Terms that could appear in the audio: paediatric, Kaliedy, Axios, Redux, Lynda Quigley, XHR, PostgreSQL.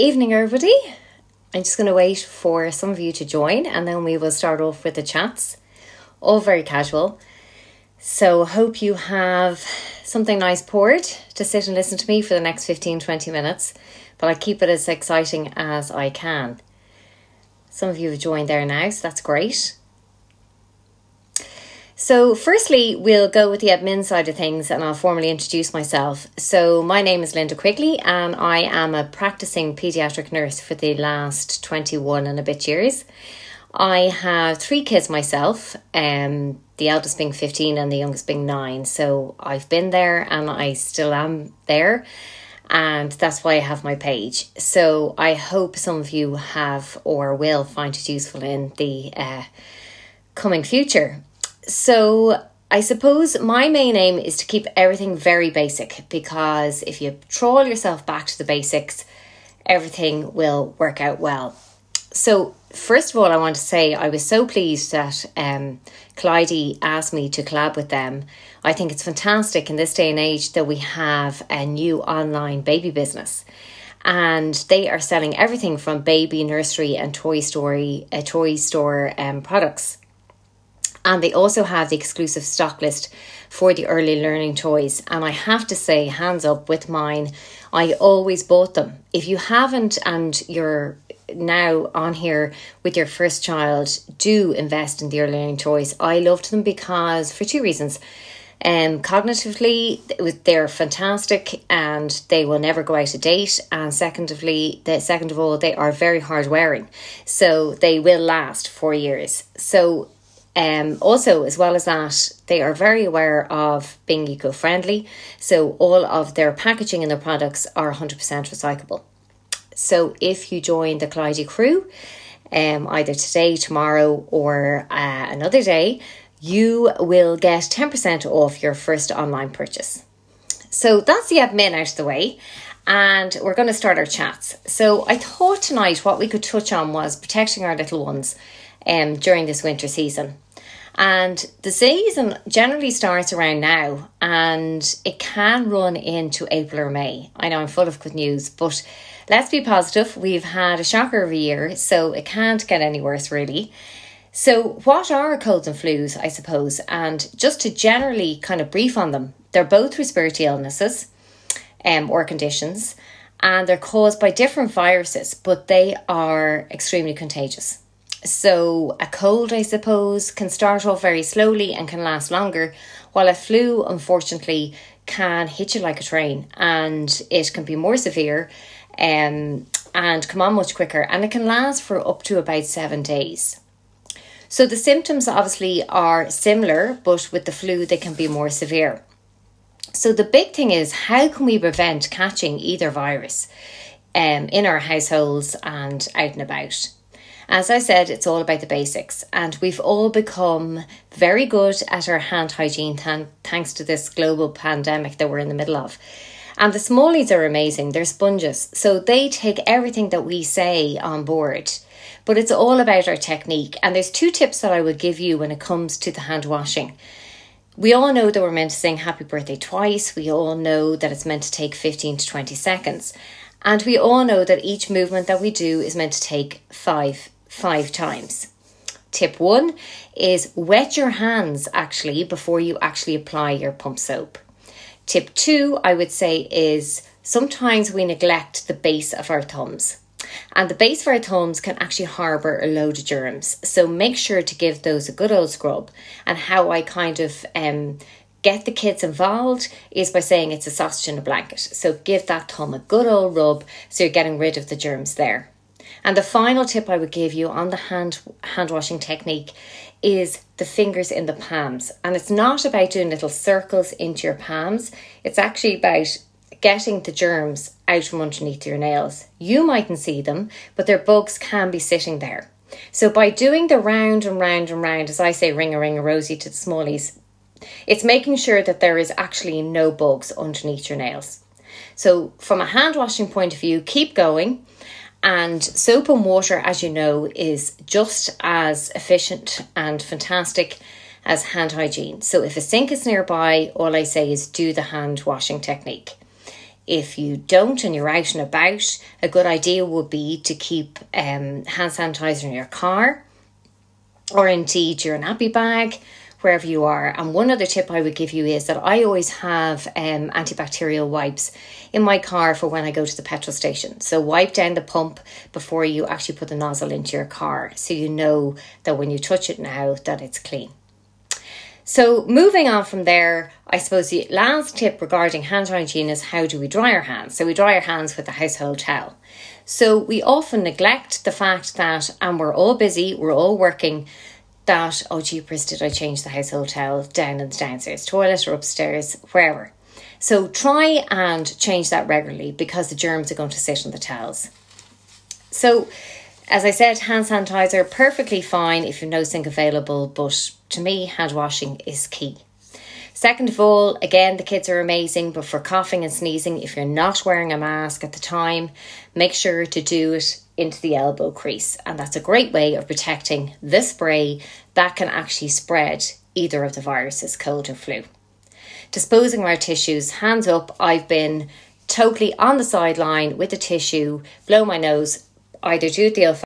Evening, everybody. I'm just going to wait for some of you to join and then we will start off with the chats. All very casual. So hope you have something nice poured to sit and listen to me for the next 15-20 minutes. But I keep it as exciting as I can. Some of you have joined there now, so that's great. So firstly, we'll go with the admin side of things and I'll formally introduce myself. So my name is Lynda Quigley and I am a practicing paediatric nurse for the last 21 and a bit years. I have three kids myself, the eldest being 15 and the youngest being 9. So I've been there and I still am there, and that's why I have my page. So I hope some of you have or will find it useful in the coming future. So I suppose my main aim is to keep everything very basic, because if you trawl yourself back to the basics, everything will work out well. So first of all, I want to say I was so pleased that Kaliedy asked me to collab with them. I think it's fantastic in this day and age that we have a new online baby business. And they are selling everything from baby nursery and toy store products. And they also have the exclusive stock list for the early learning toys. And I have to say, hands up with mine, I always bought them. If you haven't and you're now on here with your first child, do invest in the early learning toys. I loved them because for two reasons. Cognitively, they're fantastic and they will never go out of date, and second of all, they are very hard wearing, so they will last for years. So also, as well as that, they are very aware of being eco-friendly, so all of their packaging and their products are 100% recyclable. So if you join the Kaliedy crew, either today, tomorrow, or another day, you will get 10% off your first online purchase. So that's the admin out of the way, and we're going to start our chats. So I thought tonight what we could touch on was protecting our little ones during this winter season. And the season generally starts around now and it can run into April or May. I know I'm full of good news, but let's be positive. We've had a shocker of a year, so it can't get any worse really. So what are colds and flus, I suppose? And just to generally kind of brief on them, they're both respiratory illnesses or conditions, and they're caused by different viruses, but they are extremely contagious. So a cold, I suppose, can start off very slowly and can last longer, while a flu, unfortunately, can hit you like a train, and it can be more severe and come on much quicker, and it can last for up to about 7 days. So the symptoms obviously are similar, but with the flu they can be more severe. So the big thing is, how can we prevent catching either virus in our households and out and about? As I said, it's all about the basics, and we've all become very good at our hand hygiene thanks to this global pandemic that we're in the middle of. And the smallies are amazing. They're sponges, so they take everything that we say on board. But it's all about our technique, and there's two tips that I would give you when it comes to the hand washing. We all know that we're meant to sing happy birthday twice. We all know that it's meant to take 15 to 20 seconds. And we all know that each movement that we do is meant to take five times. Tip one is wet your hands actually before you actually apply your pump soap. Tip two, I would say, is sometimes we neglect the base of our thumbs, and the base of our thumbs can actually harbour a load of germs. So make sure to give those a good old scrub. And how I kind of get the kids involved is by saying it's a sausage in a blanket. So give that thumb a good old rub, so you're getting rid of the germs there. And the final tip I would give you on the hand washing technique is the fingers in the palms. And it's not about doing little circles into your palms. It's actually about getting the germs out from underneath your nails. You mightn't see them, but their bugs can be sitting there. So by doing the round and round and round, as I say, ring a ring a rosy to the smallies, it's making sure that there is actually no bugs underneath your nails. So from a hand washing point of view, keep going. And soap and water, as you know, is just as efficient and fantastic as hand hygiene. So if a sink is nearby, all I say is do the hand washing technique. If you don't and you're out and about, a good idea would be to keep hand sanitizer in your car, or indeed your nappy bag, wherever you are. And one other tip I would give you is that I always have antibacterial wipes in my car for when I go to the petrol station. So wipe down the pump before you actually put the nozzle into your car, so you know that when you touch it now that it's clean. So moving on from there, I suppose the last tip regarding hand hygiene is, how do we dry our hands? So we dry our hands with a household towel. So we often neglect the fact that, and we're all busy, we're all working, that, oh jeepers, did I change the household towel down in the downstairs toilet or upstairs, wherever. So try and change that regularly, because the germs are going to sit on the towels. So as I said, hand sanitizer, perfectly fine if you've no sink available, but to me, hand washing is key. Second of all, again, the kids are amazing, but for coughing and sneezing, if you're not wearing a mask at the time, make sure to do it into the elbow crease. And that's a great way of protecting the spray that can actually spread either of the viruses, cold or flu. Disposing of our tissues, hands up. I've been totally on the sideline with a tissue, blow my nose, either do the